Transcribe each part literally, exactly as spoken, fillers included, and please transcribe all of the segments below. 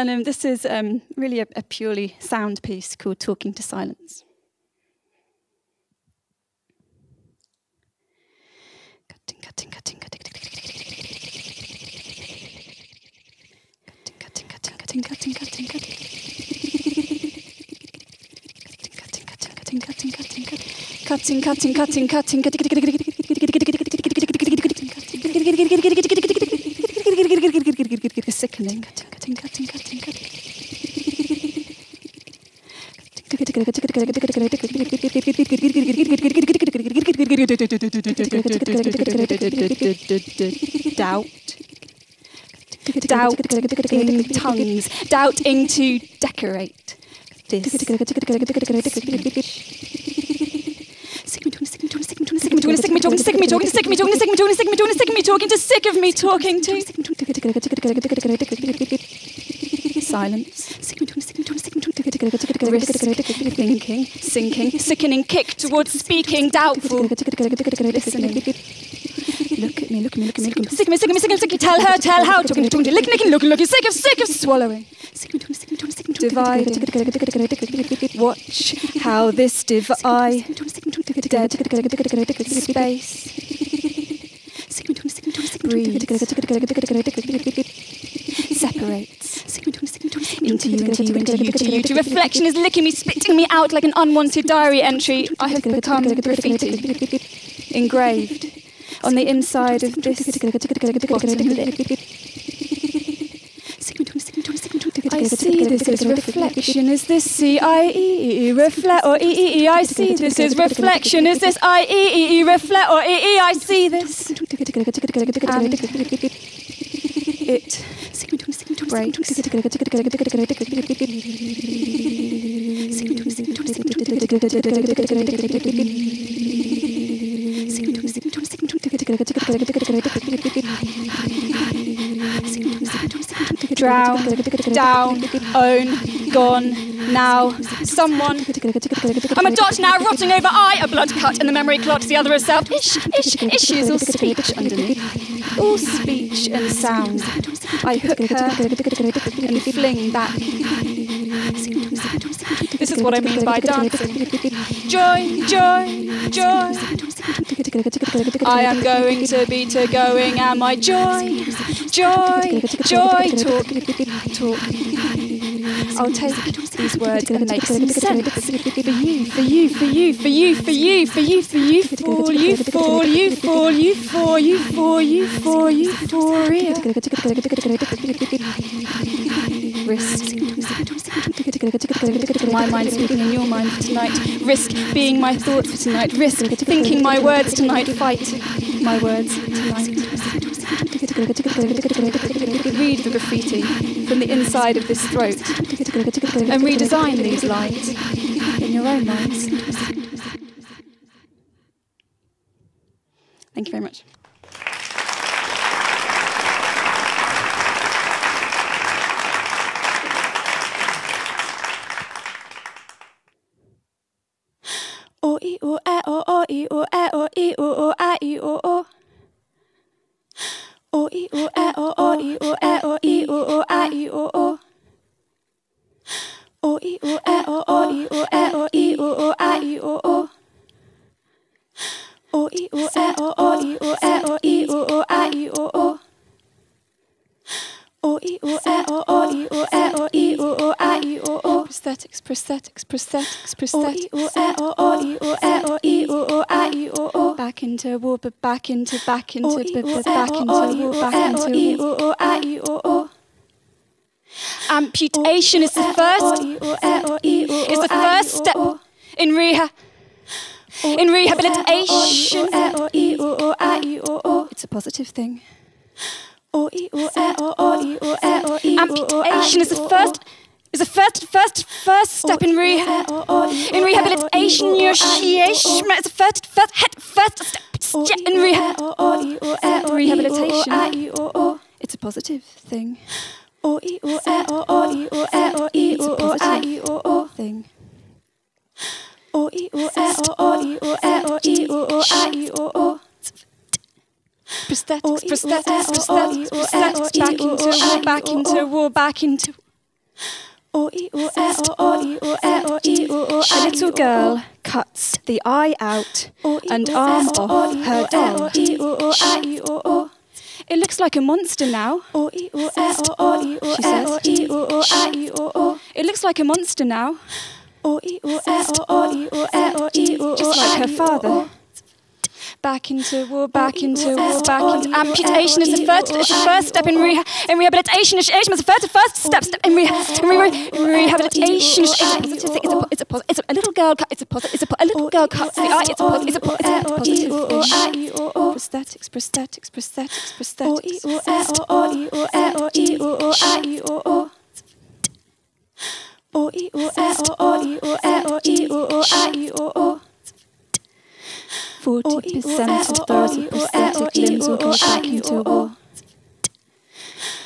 And um, this is um, really a, a purely sound piece called Talking to Silence. Cutting, cutting, cutting, cutting, cutting, cutting, cutting, cutting, cutting, cutting, cutting, cutting, cutting, cutting, cutting, cutting, cutting, sickening. Cutting, cutting, cutting. Doubt. Doubting tongues. Doubting to decorate. This. Sick me talking, sick me talking, sick me talking, sick me talking, sick me talking, sick me talking, sick me talking, sick me talking, sick me talking, sick me talking, just sick of me talking to. Silence. Thinking, sinking, sickening kick towards speaking, doubtful. Listening. Look at me, look at me, look at me, look at me. Sick of me, sick of me, sick of me, sick of me. Tell her, tell how. Talking, talking, lick, lick, look, look. Sick of, sick of swallowing. Dividing. Watch how this divide. Dead. Space. Breathe. Separate. Into you, into you, into you, into you, to reflection is licking me, spitting me out like an unwanted diary entry. I have become graffiti, engraved on the inside of this bottom lip. I see this as reflection. Is this C I E E E reflect or E E E? I see this as reflection. Is this I E E E reflect or E E? I see this. It breaks. Drown, down, own, gone, now, someone. I'm a dot now, rotting over I, a blood cut and the memory clots the other is self. Ish, ish, issues or speech underneath. All speech and sound. I hook her and fling back. This is what I mean by dancing. Join, join, join. I am going to be to going. Am I joy, joy, joy? Talk, talk. I'll take these words and make some sense for you, for you, for you, for you, for you, for you, for you, for you, for you, for you, for you, for you, for you, for you. Risk. My mind speaking in your mind for tonight. Risk being my thoughts for tonight. Risk thinking my words tonight. Fight my words tonight. Read the graffiti from the inside of this throat and redesign these lines in your own minds. Thank you very much. O I O A O O I O A O I O O A I O O. O I O A O O I O A O I O O A I O O. O I O A O O I O A O I O O A I O O. O I O A O O I O A O I O O A I O O. O I O A O O I O A O I O O A I O O. Prosthetics, prosthetics, prosthetics, prosthetics. O I O A O O I O A O I O O A I O O. Back into wall, but back into, back into, but back into wall, back into wall. O I O A O I O O. Amputation is the first. It's the first step in rehab. In rehabilitation. It's a positive thing. Amputation is the first, is the first, first, first step in rehab, in rehabilitation. It's the first, first, first step in rehab, rehabilitation. It's a positive thing. It's a positive thing. Prosthetics, prosthetics, prosthetics, prosthetics, back into wall, back into A little girl cuts the eye out and arm off her L. It looks like a monster now, she says. It looks like a monster now, just like her father. Back into war, back into war, back into amputation is the first, is the first step in, reha in rehabilitation. Is the first, first step, step in, reha in, re in rehabilitation. It's a, it's a, it's a, a little girl. It's a positive. It's a, a little girl cuts the eye. It's a positive. It's a positive. Prosthetics, prosthetics, prosthetics, prosthetics. O e o e o e o e o. Forty percent of those with prosthetic limbs will go back into war.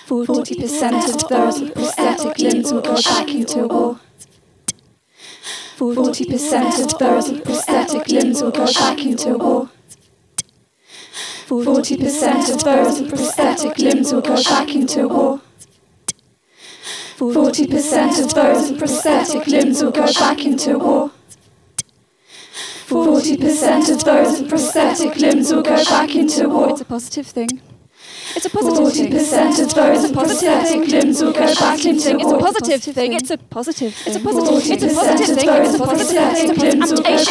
Forty percent of those with prosthetic limbs will go back into war. Forty percent of those with prosthetic limbs will go back into war. Forty percent of those with prosthetic limbs will go back into war. Forty percent of those with prosthetic limbs will go back into war. Forty percent of those with prosthetic limbs will go back into war. It's a positive thing. It's a positive thing. Forty percent of those with prosthetic limbs will go back into war. It's a positive thing. It's a positive. It's a positive. It's a positive thing. It's a positive. It's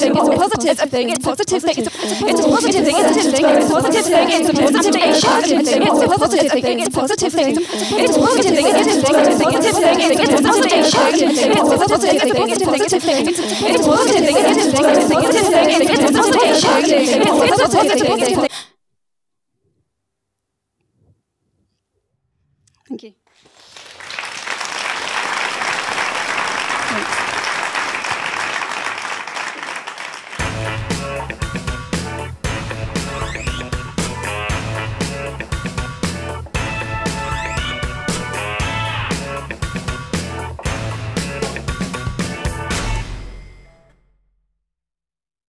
a amputation thing. It's a positive thing. It's a positive thing. It's a positive thing. It's a positive thing. It's a positive thing. It's a positive thing. It's a positive thing. It's a positive thing. It's a positive thing. It's a positive thing. It's a positive thing. It's a positive thing. It's a positive thing. It's a positive thing. It's a positive thing. It's a Thank you.